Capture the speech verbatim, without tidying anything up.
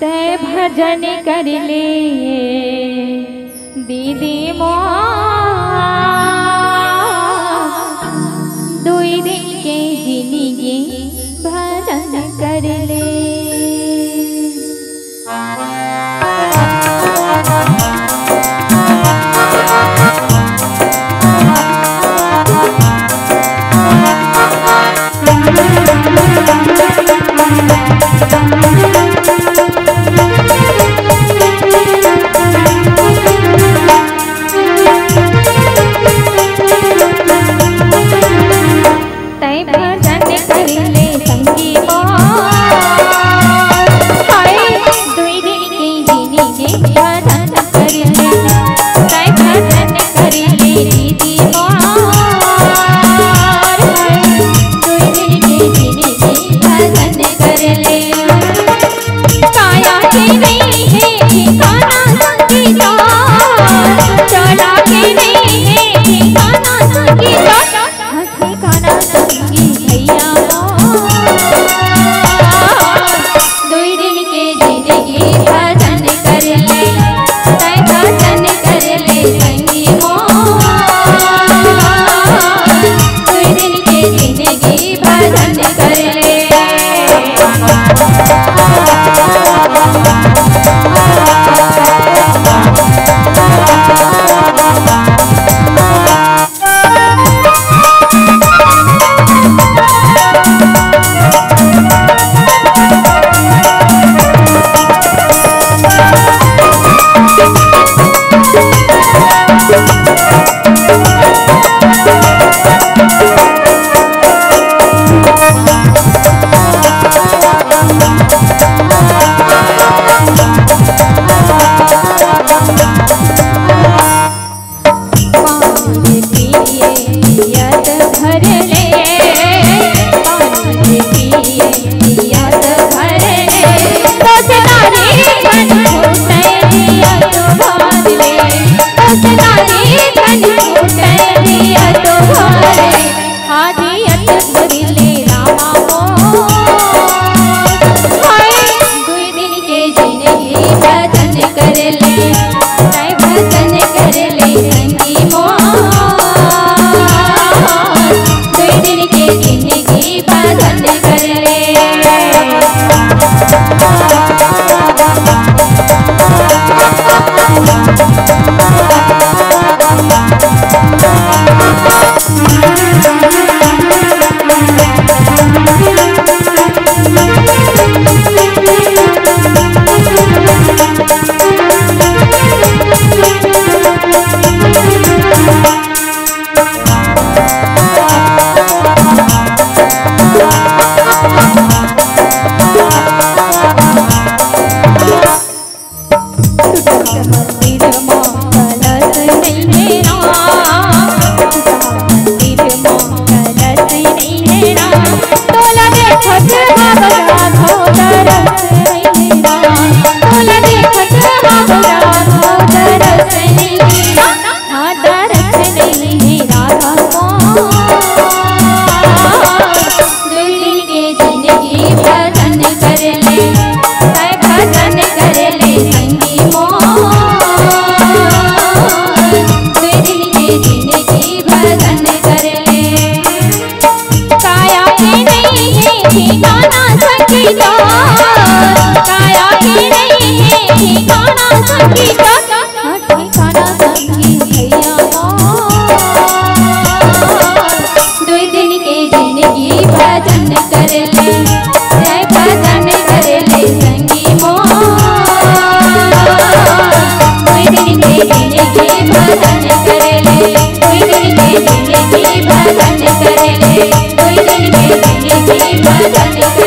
तय भजन कर ले दीदी मोआ, दुई दिन के जिंदगी भजन कर ले। I'm